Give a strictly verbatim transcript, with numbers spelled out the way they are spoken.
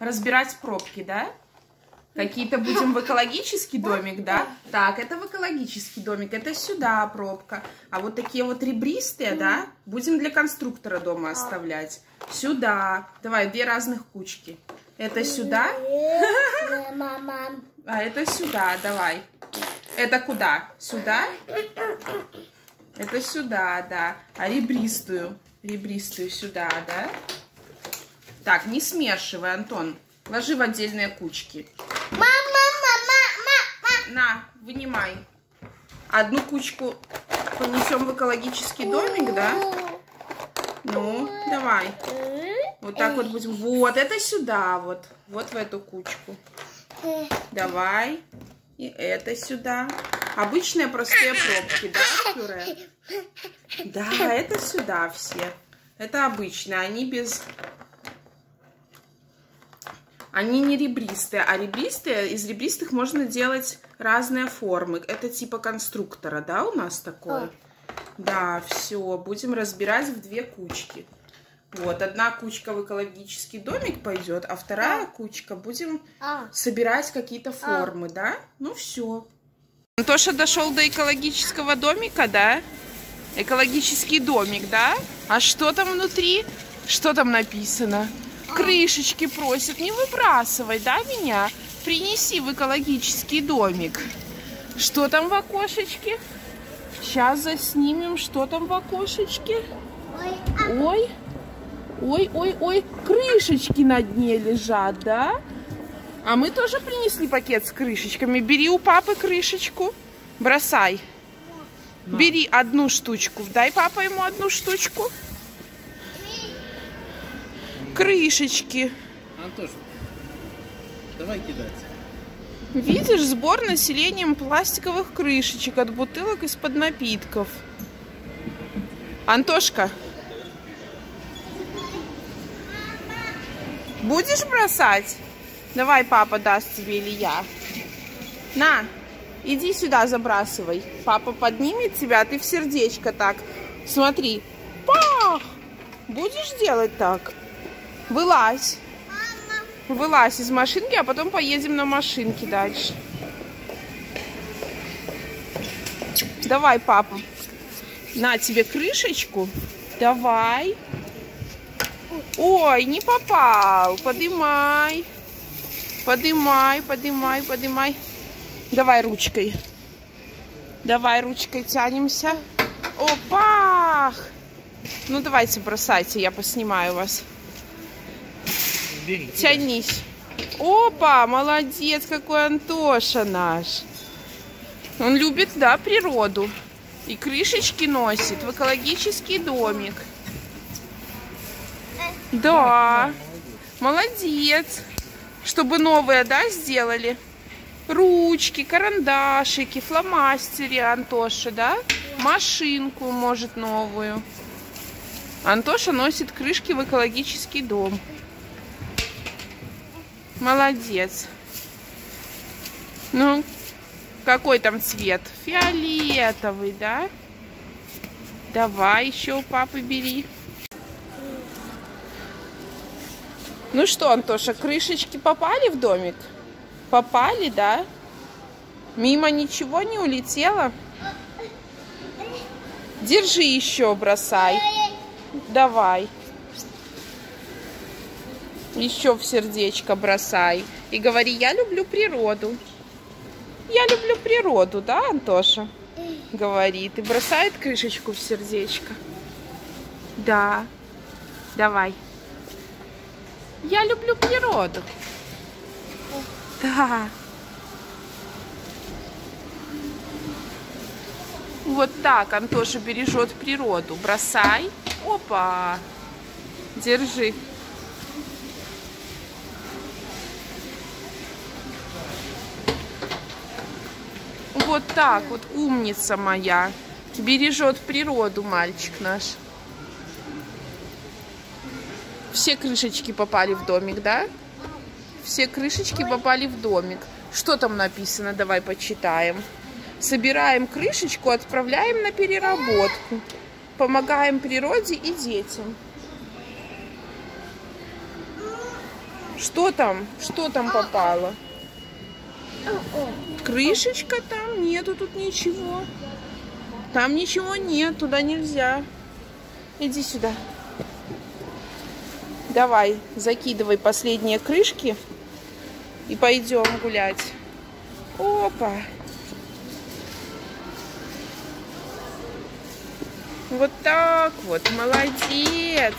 разбирать пробки, да? Какие-то будем в экологический домик, да? Так, это в экологический домик, это сюда пробка. А вот такие вот ребристые, да? Будем для конструктора дома оставлять. Сюда. Давай, две разных кучки. Это сюда. А это сюда, давай. Это куда? Сюда? Это сюда, да. А ребристую? Ребристую сюда, да? Так, не смешивай, Антон. Ложи в отдельные кучки. Мама, мама, мама, мама. На, вынимай. Одну кучку понесем в экологический домик, да? Ну, давай. Вот так вот будем. Вот, это сюда вот. Вот в эту кучку. Давай. И это сюда. Обычные простые пробки, да, пюре? Да, это сюда все. Это обычные, они без... Они не ребристые, а ребристые, из ребристых можно делать разные формы. Это типа конструктора, да, у нас такое? Да, все, будем разбирать в две кучки. Вот, одна кучка в экологический домик пойдет, а вторая кучка будем собирать какие-то формы, да? Ну, все. Антоша дошел до экологического домика, да? Экологический домик, да? А что там внутри? Что там написано? Крышечки просят не выбрасывай, да, меня? Принеси в экологический домик. Что там в окошечке? Сейчас заснимем, что там в окошечке. Ой, ой, ой, ой, крышечки на дне лежат, да? А мы тоже принесли пакет с крышечками. Бери у папы крышечку, бросай. Бери одну штучку, дай папа ему одну штучку. Крышечки. Антош, давай кидать. Видишь, сбор населением пластиковых крышечек от бутылок из-под напитков. Антошка, будешь бросать? Давай папа даст тебе или я. На, иди сюда забрасывай. Папа поднимет тебя, а ты в сердечко так. Смотри. Пах! Будешь делать так? Вылазь. Мама. Вылазь из машинки, а потом поедем на машинке дальше. Давай, папа. На тебе крышечку. Давай. Ой, не попал. Подымай. Подымай, подымай, подымай. Давай ручкой. Давай ручкой тянемся. Опа! Ну, давайте бросайте, я поснимаю вас. Тянись. Опа, молодец, какой Антоша наш. Он любит, да, природу. И крышечки носит в экологический домик. Да, молодец. Чтобы новые, да, сделали? Ручки, карандашики, фломастеры Антоша, да? Машинку, может, новую. Антоша носит крышки в экологический дом. Молодец. Ну, какой там цвет? Фиолетовый, да? Давай еще у папы бери. Ну что, Антоша, крышечки попали в домик? Попали, да? Мимо ничего не улетело? Держи еще, бросай. Давай. Еще в сердечко бросай. И говори, я люблю природу. Я люблю природу, да, Антоша? Говорит. И бросает крышечку в сердечко. Да. Давай. Я люблю природу. Да. Вот так Антоша бережет природу. Бросай. Опа. Держи. Вот так вот, умница моя. Бережет природу, мальчик наш. Все крышечки попали в домик, да? Все крышечки попали в домик. Что там написано? Давай почитаем. Собираем крышечку, отправляем на переработку. Помогаем природе и детям. Что там? Что там попало? Крышечка там? Нету тут ничего. Там ничего нет, туда нельзя. Иди сюда. Давай, закидывай последние крышки и пойдем гулять. Опа! Вот так вот, молодец!